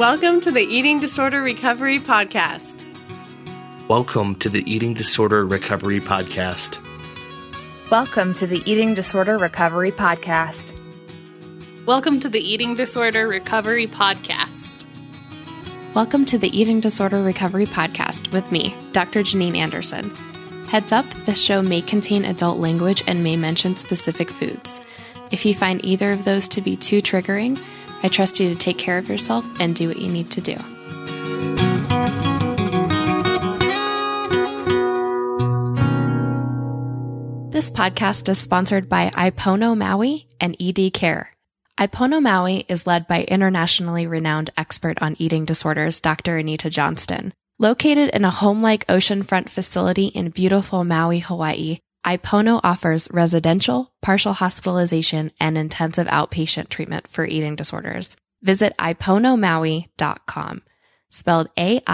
Welcome to the Eating Disorder Recovery Podcast. Welcome to the Eating Disorder Recovery Podcast. Welcome to the Eating Disorder Recovery Podcast. Welcome to the Eating Disorder Recovery Podcast. Welcome to the Eating Disorder Recovery Podcast with me, Dr. Janean Anderson. Heads up, this show may contain adult language and may mention specific foods. If you find either of those to be too triggering, I trust you to take care of yourself and do what you need to do. This podcast is sponsored by Ai Pono Maui and ED Care. Ai Pono Maui is led by internationally renowned expert on eating disorders, Dr. Anita Johnston. Located in a home-like oceanfront facility in beautiful Maui, Hawaii, Ai Pono offers residential, partial hospitalization, and intensive outpatient treatment for eating disorders. Visit aiponomaui.com, spelled A-I-P-O-N-O-M-A-U-I,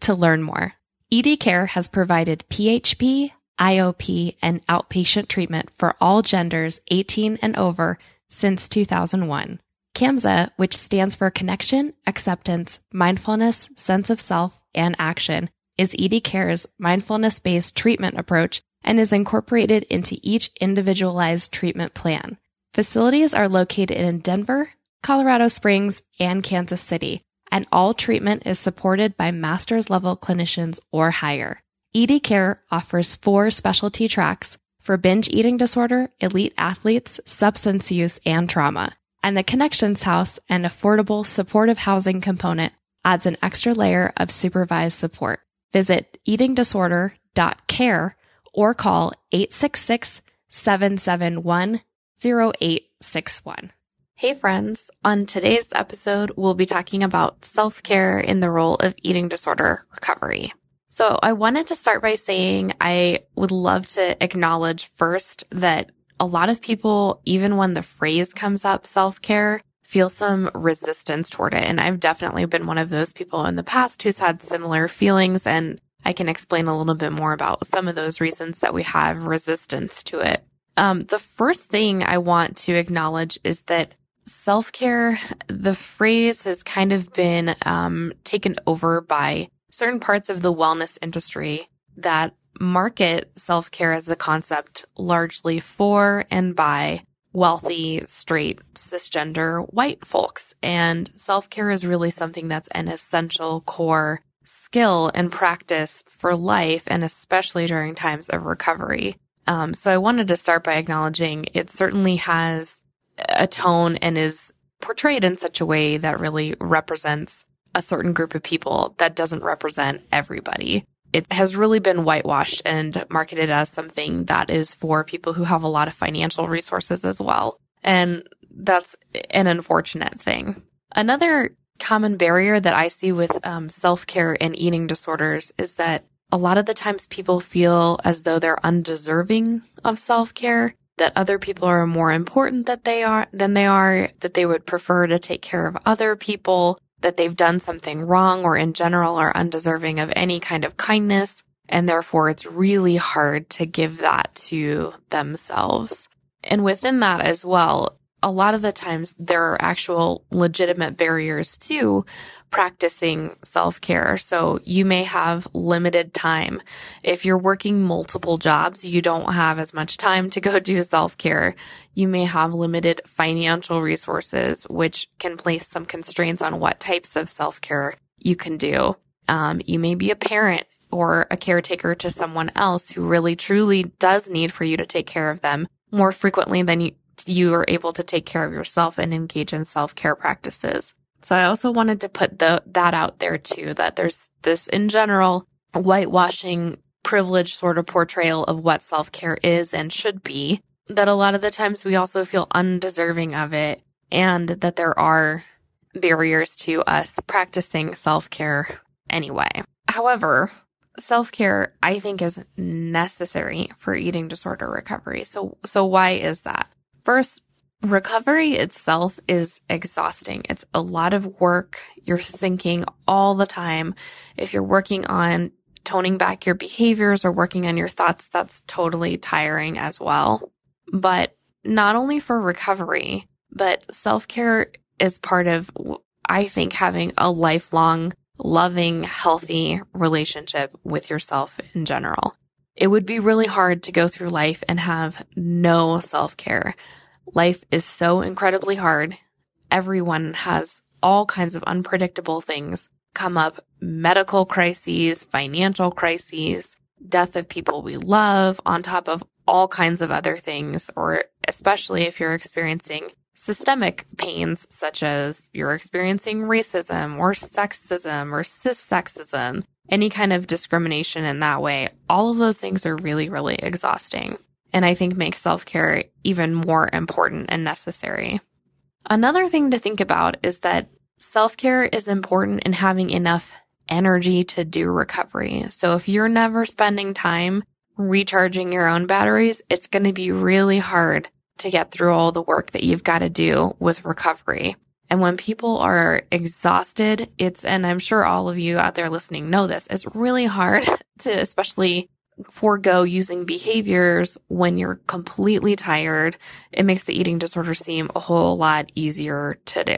to learn more. ED Care has provided PHP, IOP, and outpatient treatment for all genders 18 and over since 2001. CAMSA, which stands for Connection, Acceptance, Mindfulness, Sense of Self, and Action, is ED Care's mindfulness-based treatment approach and is incorporated into each individualized treatment plan. Facilities are located in Denver, Colorado Springs, and Kansas City, and all treatment is supported by master's-level clinicians or higher. ED Care offers 4 specialty tracks for binge eating disorder, elite athletes, substance use, and trauma. And the Connections House, an affordable supportive housing component, adds an extra layer of supervised support. Visit eatingdisorder.care or call 866-771-0861. Hey friends, on today's episode, we'll be talking about self-care in the role of eating disorder recovery. So I wanted to start by saying I would love to acknowledge first that a lot of people, even when the phrase comes up, self-care, feel some resistance toward it. And I've definitely been one of those people in the past who's had similar feelings. And I can explain a little bit more about some of those reasons that we have resistance to it. The first thing I want to acknowledge is that self-care, the phrase has kind of been taken over by certain parts of the wellness industry that market self-care as a concept largely for and by wealthy, straight, cisgender white folks. And self-care is really something that's an essential core skill and practice for life, and especially during times of recovery. So I wanted to start by acknowledging it certainly has a tone and is portrayed in such a way that really represents a certain group of people that doesn't represent everybody. It has really been whitewashed and marketed as something that is for people who have a lot of financial resources as well. And that's an unfortunate thing. Another common barrier that I see with self-care and eating disorders is that a lot of the times people feel as though they're undeserving of self-care, that other people are more important than they are, that they would prefer to take care of other people, that they've done something wrong or in general are undeserving of any kind of kindness, and therefore it's really hard to give that to themselves. And within that as well, a lot of the times there are actual legitimate barriers to practicing self-care. So you may have limited time. If you're working multiple jobs, you don't have as much time to go do self-care. You may have limited financial resources, which can place some constraints on what types of self-care you can do. You may be a parent or a caretaker to someone else who really truly does need for you to take care of them more frequently than you are able to take care of yourself and engage in self-care practices. So I also wanted to put that out there too, that there's this, in general, whitewashing, privileged sort of portrayal of what self-care is and should be, that a lot of the times we also feel undeserving of it, and that there are barriers to us practicing self-care anyway. However, self-care, I think, is necessary for eating disorder recovery. So why is that? First, recovery itself is exhausting. It's a lot of work. You're thinking all the time. If you're working on toning back your behaviors or working on your thoughts, that's totally tiring as well. But not only for recovery, But self-care is part of, I think, having a lifelong, loving, healthy relationship with yourself in general. It would be really hard to go through life and have no self-care. Life is so incredibly hard. Everyone has all kinds of unpredictable things come up, medical crises, financial crises, death of people we love, on top of all kinds of other things, or especially if you're experiencing systemic pains, such as you're experiencing racism or sexism or cissexism, any kind of discrimination in that way. All of those things are really, really exhausting, and I think make self-care even more important and necessary. Another thing to think about is that self-care is important in having enough energy to do recovery. So if you're never spending time recharging your own batteries, it's going to be really hard to get through all the work that you've got to do with recovery. And when people are exhausted, it's, and I'm sure all of you out there listening know this, it's really hard to especially forego using behaviors when you're completely tired. It makes the eating disorder seem a whole lot easier to do.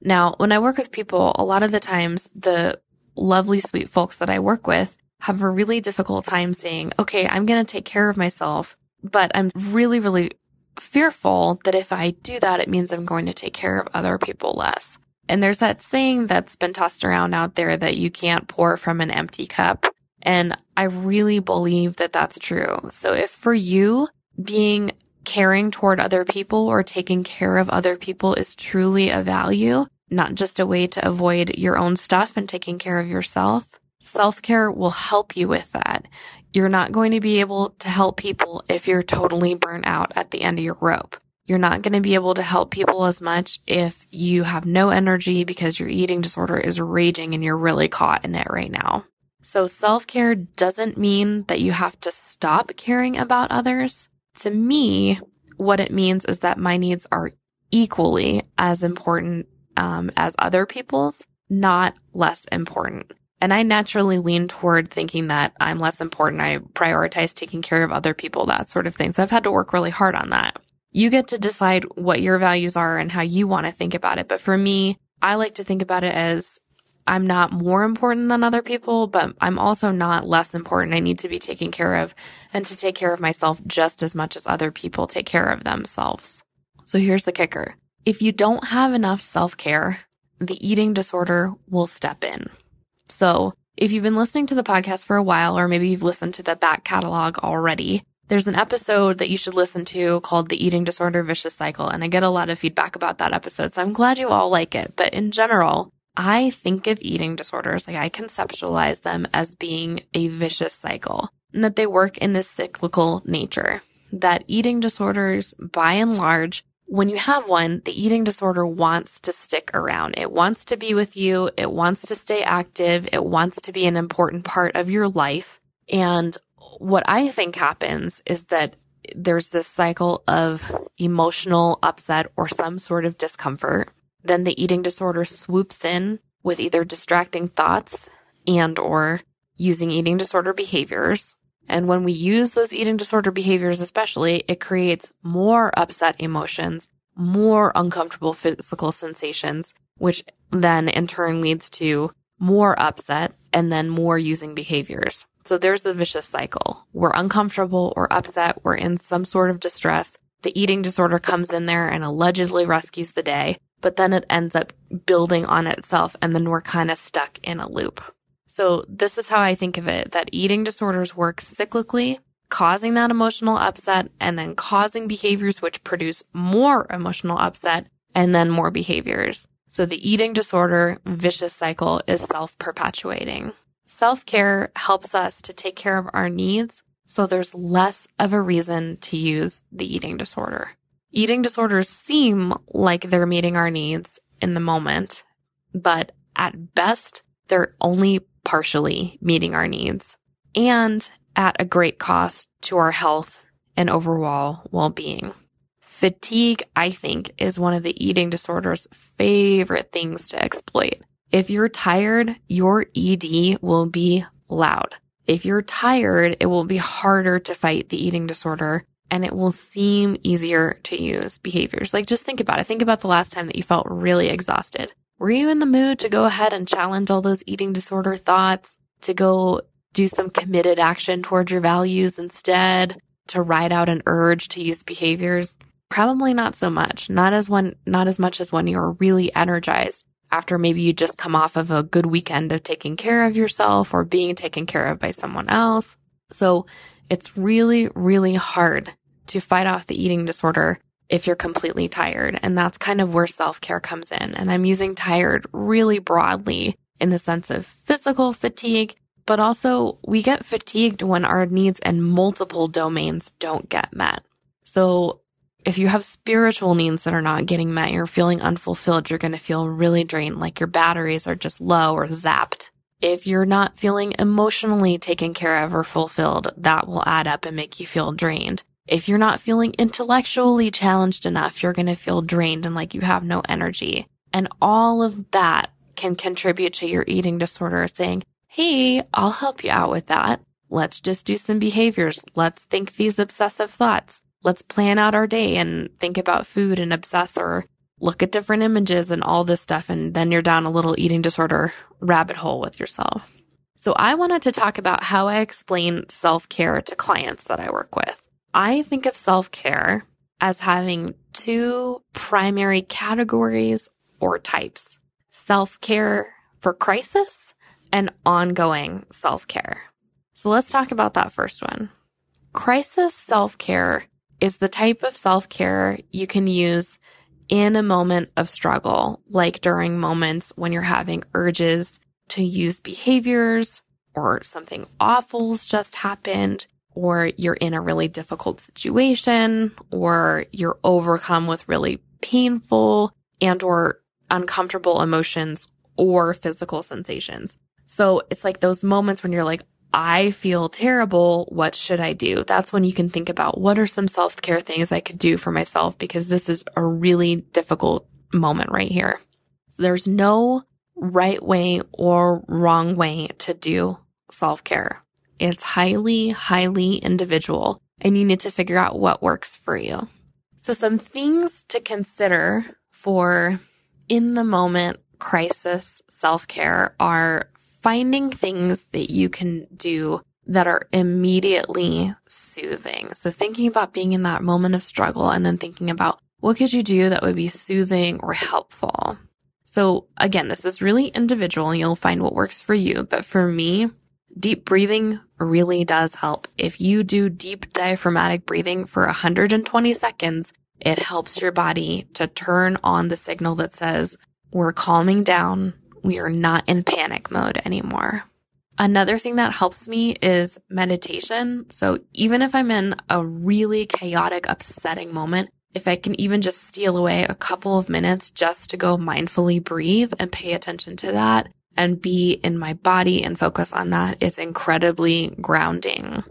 Now, when I work with people, a lot of the times the lovely, sweet folks that I work with have a really difficult time saying, okay, I'm going to take care of myself, but I'm really, really fearful that if I do that, it means I'm going to take care of other people less. And there's that saying that's been tossed around out there that you can't pour from an empty cup. And I really believe that that's true. So if for you, being caring toward other people or taking care of other people is truly a value, not just a way to avoid your own stuff and taking care of yourself, self-care will help you with that. You're not going to be able to help people if you're totally burnt out at the end of your rope. You're not going to be able to help people as much if you have no energy because your eating disorder is raging and you're really caught in it right now. So self-care doesn't mean that you have to stop caring about others. To me, what it means is that my needs are equally as important as other people's, not less important. And I naturally lean toward thinking that I'm less important. I prioritize taking care of other people, that sort of thing. So I've had to work really hard on that. You get to decide what your values are and how you want to think about it. But for me, I like to think about it as I'm not more important than other people, but I'm also not less important. I need to be taken care of and to take care of myself just as much as other people take care of themselves. So here's the kicker. If you don't have enough self-care, the eating disorder will step in. So if you've been listening to the podcast for a while, or maybe you've listened to the back catalog already, there's an episode that you should listen to called The Eating Disorder Vicious Cycle. And I get a lot of feedback about that episode, so I'm glad you all like it. But in general, I think of eating disorders, like I conceptualize them as being a vicious cycle, and that they work in this cyclical nature, that eating disorders, by and large, when you have one, the eating disorder wants to stick around. It wants to be with you. It wants to stay active. It wants to be an important part of your life. And what I think happens is that there's this cycle of emotional upset or some sort of discomfort. Then the eating disorder swoops in with either distracting thoughts and or using eating disorder behaviors. And when we use those eating disorder behaviors especially, it creates more upset emotions, more uncomfortable physical sensations, which then in turn leads to more upset and then more using behaviors. So there's the vicious cycle. We're uncomfortable or upset. We're in some sort of distress. The eating disorder comes in there and allegedly rescues the day, but then it ends up building on itself and then we're kind of stuck in a loop. So this is how I think of it, that eating disorders work cyclically, causing that emotional upset and then causing behaviors which produce more emotional upset and then more behaviors. So the eating disorder vicious cycle is self-perpetuating. Self-care helps us to take care of our needs, so there's less of a reason to use the eating disorder. Eating disorders seem like they're meeting our needs in the moment, but at best, they're only partially meeting our needs and at a great cost to our health and overall well-being. Fatigue, I think, is one of the eating disorder's favorite things to exploit. If you're tired, your ED will be loud. If you're tired, it will be harder to fight the eating disorder and it will seem easier to use behaviors. Like, just think about it. Think about the last time that you felt really exhausted. Were you in the mood to go ahead and challenge all those eating disorder thoughts, to go do some committed action towards your values instead, to ride out an urge to use behaviors? Probably not so much. Not as much as when you were really energized after maybe you just come off of a good weekend of taking care of yourself or being taken care of by someone else. So it's really, really hard to fight off the eating disorder if you're completely tired. And that's kind of where self-care comes in. And I'm using tired really broadly in the sense of physical fatigue, but also we get fatigued when our needs in multiple domains don't get met. So if you have spiritual needs that are not getting met, you're feeling unfulfilled, you're going to feel really drained, like your batteries are just low or zapped. If you're not feeling emotionally taken care of or fulfilled, that will add up and make you feel drained. If you're not feeling intellectually challenged enough, you're going to feel drained and like you have no energy. And all of that can contribute to your eating disorder saying, hey, I'll help you out with that. Let's just do some behaviors. Let's think these obsessive thoughts. Let's plan out our day and think about food and obsess or look at different images and all this stuff. And then you're down a little eating disorder rabbit hole with yourself. So I wanted to talk about how I explain self-care to clients that I work with. I think of self-care as having two primary categories or types: self-care for crisis and ongoing self-care. So let's talk about that first one. Crisis self-care is the type of self-care you can use in a moment of struggle, like during moments when you're having urges to use behaviors or something awful's just happened, or you're in a really difficult situation, or you're overcome with really painful and or uncomfortable emotions or physical sensations. So it's like those moments when you're like, I feel terrible. What should I do? That's when you can think about what are some self-care things I could do for myself, because this is a really difficult moment right here. So there's no right way or wrong way to do self-care. It's highly, highly individual, and you need to figure out what works for you. So some things to consider for in-the-moment crisis self-care are finding things that you can do that are immediately soothing. So thinking about being in that moment of struggle and then thinking about what could you do that would be soothing or helpful. So again, this is really individual and you'll find what works for you. But for me, deep breathing really does help. If you do deep diaphragmatic breathing for 120 seconds, it helps your body to turn on the signal that says, we're calming down. We are not in panic mode anymore. Another thing that helps me is meditation. So even if I'm in a really chaotic, upsetting moment, if I can even just steal away a couple of minutes just to go mindfully breathe and pay attention to that and be in my body and focus on that, it's incredibly grounding.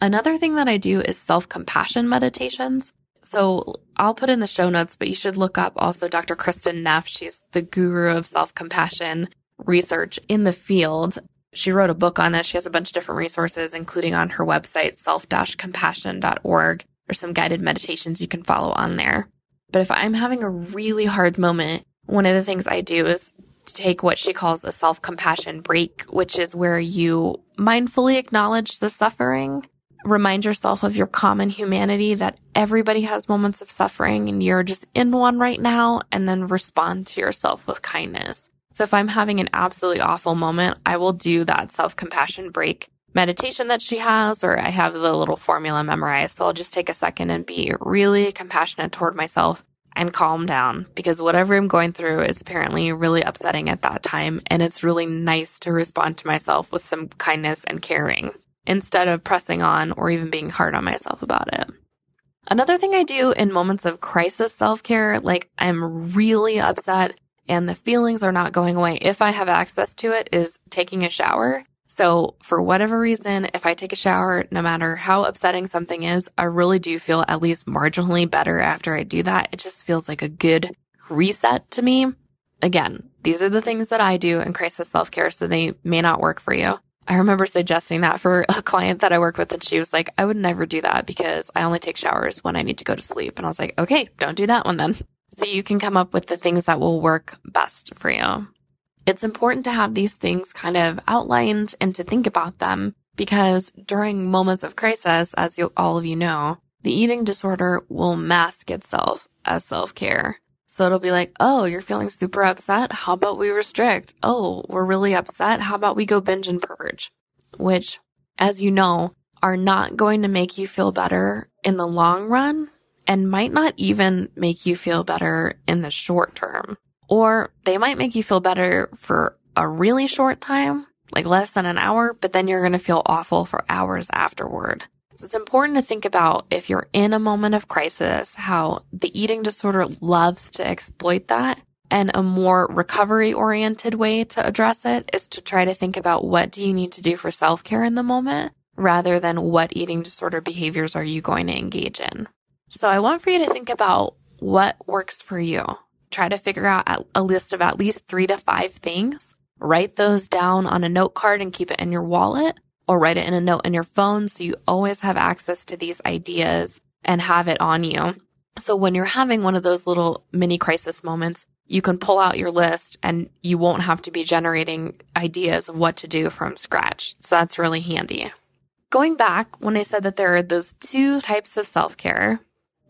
Another thing that I do is self-compassion meditations. So I'll put in the show notes, but you should look up also Dr. Kristen Neff. She's the guru of self-compassion research in the field. She wrote a book on this. She has a bunch of different resources, including on her website, self-compassion.org. There's some guided meditations you can follow on there. But if I'm having a really hard moment, one of the things I do is to take what she calls a self-compassion break, which is where you mindfully acknowledge the suffering. Remind yourself of your common humanity, that everybody has moments of suffering and you're just in one right now, and then respond to yourself with kindness. So if I'm having an absolutely awful moment, I will do that self-compassion break meditation that she has, or I have the little formula memorized. So I'll just take a second and be really compassionate toward myself and calm down, because whatever I'm going through is apparently really upsetting at that time. And it's really nice to respond to myself with some kindness and caring, instead of pressing on or even being hard on myself about it. Another thing I do in moments of crisis self-care, like I'm really upset and the feelings are not going away, if I have access to it, is taking a shower. So for whatever reason, if I take a shower, no matter how upsetting something is, I really do feel at least marginally better after I do that. It just feels like a good reset to me. Again, these are the things that I do in crisis self-care, so they may not work for you. I remember suggesting that for a client that I work with, and she was like, I would never do that because I only take showers when I need to go to sleep. And I was like, okay, don't do that one then. So you can come up with the things that will work best for you. It's important to have these things kind of outlined and to think about them because during moments of crisis, as all of you know, the eating disorder will mask itself as self-care. So it'll be like, oh, you're feeling super upset? How about we restrict? Oh, we're really upset? How about we go binge and purge? Which, as you know, are not going to make you feel better in the long run and might not even make you feel better in the short term. Or they might make you feel better for a really short time, like less than an hour, but then you're going to feel awful for hours afterward. So it's important to think about if you're in a moment of crisis, how the eating disorder loves to exploit that. And a more recovery-oriented way to address it is to try to think about what do you need to do for self-care in the moment rather than what eating disorder behaviors are you going to engage in. So I want for you to think about what works for you. Try to figure out a list of at least 3 to 5 things. Write those down on a note card and keep it in your wallet. Or write it in a note in your phone so you always have access to these ideas and have it on you. So when you're having one of those little mini crisis moments, you can pull out your list and you won't have to be generating ideas of what to do from scratch. So that's really handy. Going back, when I said that there are those 2 types of self-care,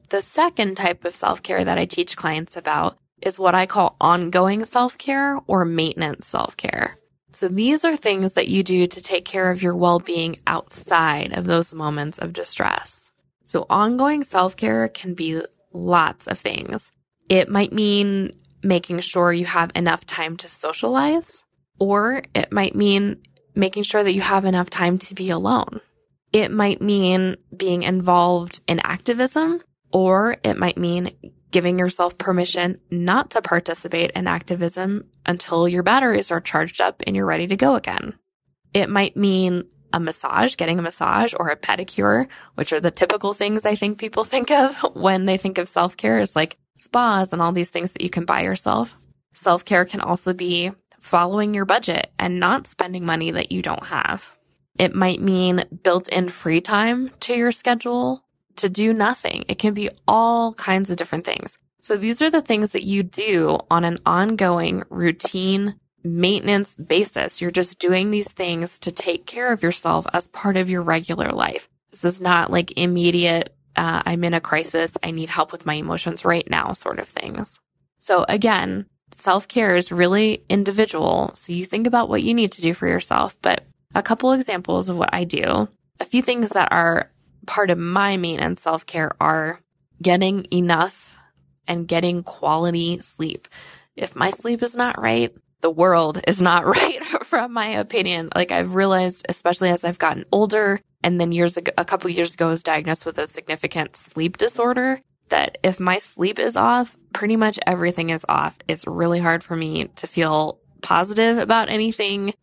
the second type of self-care that I teach clients about is what I call ongoing self-care or maintenance self-care. So these are things that you do to take care of your well-being outside of those moments of distress. So ongoing self-care can be lots of things. It might mean making sure you have enough time to socialize, or it might mean making sure that you have enough time to be alone. It might mean being involved in activism, or it might mean giving yourself permission not to participate in activism until your batteries are charged up and you're ready to go again. It might mean getting a massage or a pedicure, which are the typical things I think people think of when they think of self-care, is like spas and all these things that you can buy yourself. Self-care can also be following your budget and not spending money that you don't have. It might mean built-in free time to your schedule to do nothing. It can be all kinds of different things. So these are the things that you do on an ongoing routine maintenance basis. You're just doing these things to take care of yourself as part of your regular life. This is not like immediate, I'm in a crisis, I need help with my emotions right now sort of things. So again, self-care is really individual. So you think about what you need to do for yourself. But a couple examples of what I do, a few things that are part of my maintenance self-care are getting enough and getting quality sleep. If my sleep is not right, the world is not right from my opinion. Like I've realized, especially as I've gotten older, and then a couple years ago I was diagnosed with a significant sleep disorder, that if my sleep is off, pretty much everything is off. It's really hard for me to feel positive about anything.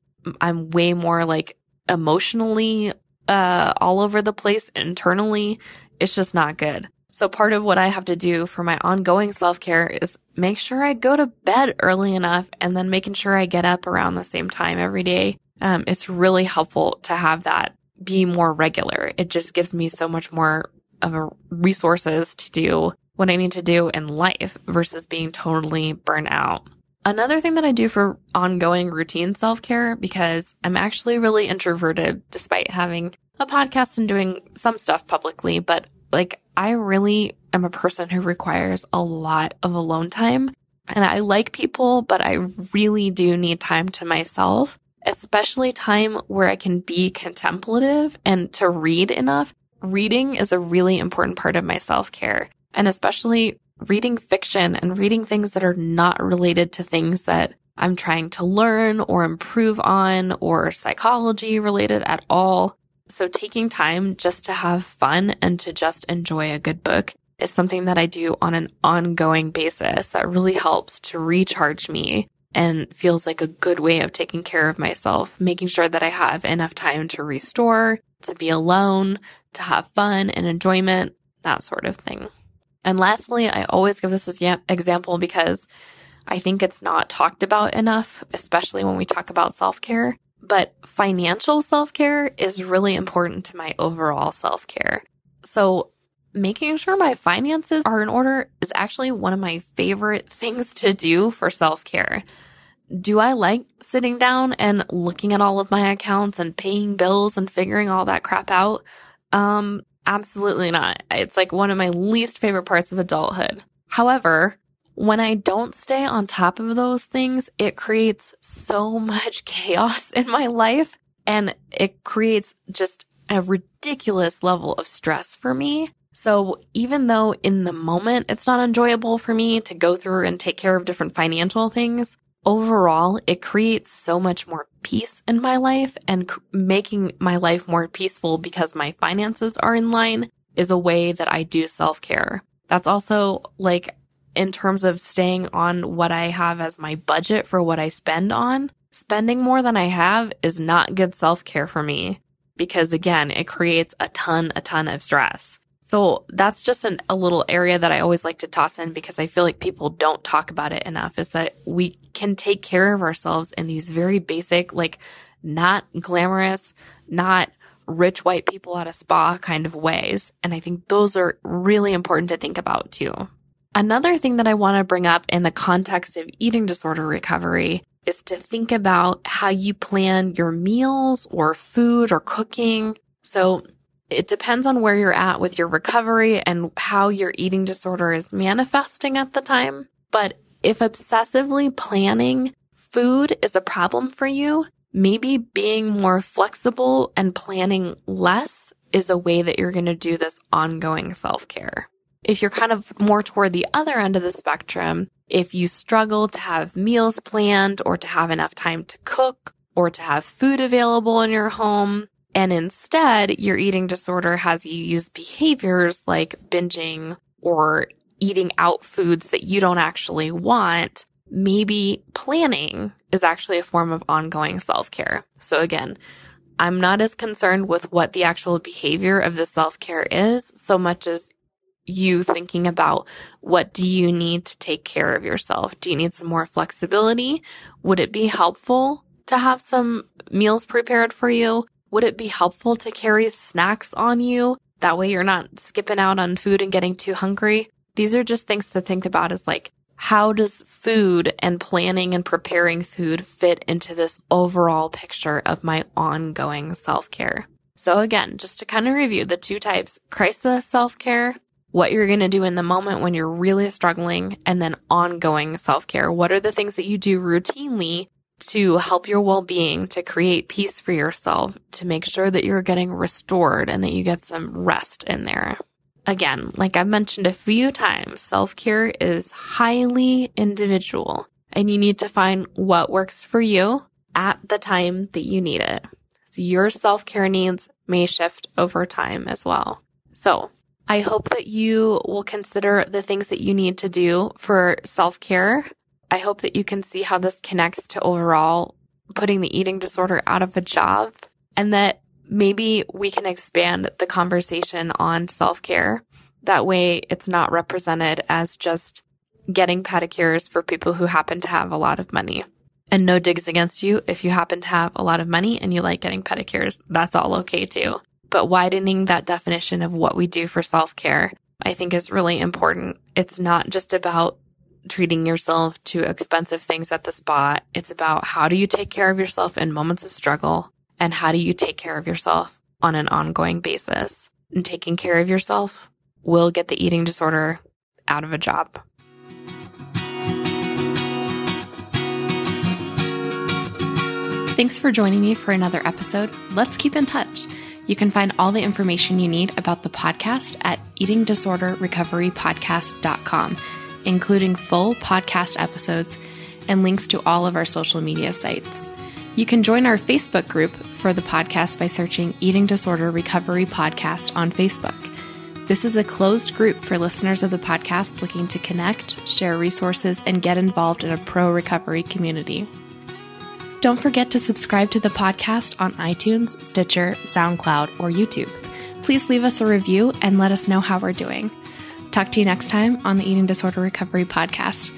I'm way more like emotionally all over the place internally. It's just not good. So part of what I have to do for my ongoing self-care is make sure I go to bed early enough and then making sure I get up around the same time every day. It's really helpful to have that be more regular. It just gives me so much more of a resources to do what I need to do in life versus being totally burnt out. Another thing that I do for ongoing routine self-care, because I'm actually really introverted despite having a podcast and doing some stuff publicly, but like I really am a person who requires a lot of alone time. And I like people, but I really do need time to myself, especially time where I can be contemplative and to read enough. Reading is a really important part of my self-care, and especially reading fiction and reading things that are not related to things that I'm trying to learn or improve on or psychology related at all. So taking time just to have fun and to just enjoy a good book is something that I do on an ongoing basis that really helps to recharge me and feels like a good way of taking care of myself, making sure that I have enough time to restore, to be alone, to have fun and enjoyment, that sort of thing. And lastly, I always give this as an example because I think it's not talked about enough, especially when we talk about self-care, But financial self-care is really important to my overall self-care. So making sure my finances are in order is actually one of my favorite things to do for self-care. Do I like sitting down and looking at all of my accounts and paying bills and figuring all that crap out? Absolutely not. It's like one of my least favorite parts of adulthood. However, when I don't stay on top of those things, it creates so much chaos in my life, and it creates just a ridiculous level of stress for me. So even though in the moment it's not enjoyable for me to go through and take care of different financial things, overall it creates so much more peace in my life, and making my life more peaceful because my finances are in line is a way that I do self-care. That's also like, in terms of staying on what I have as my budget for what I spend on, spending more than I have is not good self-care for me because, again, it creates a ton of stress. So that's just a little area that I always like to toss in because I feel like people don't talk about it enough, is that we can take care of ourselves in these very basic, like not glamorous, not rich white people at a spa kind of ways. And I think those are really important to think about too. Another thing that I want to bring up in the context of eating disorder recovery is to think about how you plan your meals or food or cooking. So it depends on where you're at with your recovery and how your eating disorder is manifesting at the time. But if obsessively planning food is a problem for you, maybe being more flexible and planning less is a way that you're going to do this ongoing self-care. If you're kind of more toward the other end of the spectrum, if you struggle to have meals planned or to have enough time to cook or to have food available in your home, and instead your eating disorder has you use behaviors like binging or eating out foods that you don't actually want, maybe planning is actually a form of ongoing self-care. So again, I'm not as concerned with what the actual behavior of the self-care is so much as you thinking about, what do you need to take care of yourself? Do you need some more flexibility? Would it be helpful to have some meals prepared for you? Would it be helpful to carry snacks on you? That way you're not skipping out on food and getting too hungry. These are just things to think about, is like, how does food and planning and preparing food fit into this overall picture of my ongoing self-care? So again, just to kind of review the two types, crisis self-care, what you're going to do in the moment when you're really struggling, and then ongoing self-care. What are the things that you do routinely to help your well-being, to create peace for yourself, to make sure that you're getting restored and that you get some rest in there? Again, like I've mentioned a few times, self-care is highly individual, and you need to find what works for you at the time that you need it. So your self-care needs may shift over time as well. So I hope that you will consider the things that you need to do for self-care. I hope that you can see how this connects to overall putting the eating disorder out of a job, and that maybe we can expand the conversation on self-care. That way it's not represented as just getting pedicures for people who happen to have a lot of money. And no digs against you if you happen to have a lot of money and you like getting pedicures. That's all okay too. But widening that definition of what we do for self-care, I think, is really important. It's not just about treating yourself to expensive things at the spa. It's about, how do you take care of yourself in moments of struggle, and how do you take care of yourself on an ongoing basis? And taking care of yourself will get the eating disorder out of a job. Thanks for joining me for another episode. Let's keep in touch. You can find all the information you need about the podcast at eatingdisorderrecoverypodcast.com, including full podcast episodes and links to all of our social media sites. You can join our Facebook group for the podcast by searching Eating Disorder Recovery Podcast on Facebook. This is a closed group for listeners of the podcast looking to connect, share resources, and get involved in a pro-recovery community. Don't forget to subscribe to the podcast on iTunes, Stitcher, SoundCloud, or YouTube. Please leave us a review and let us know how we're doing. Talk to you next time on the Eating Disorder Recovery Podcast.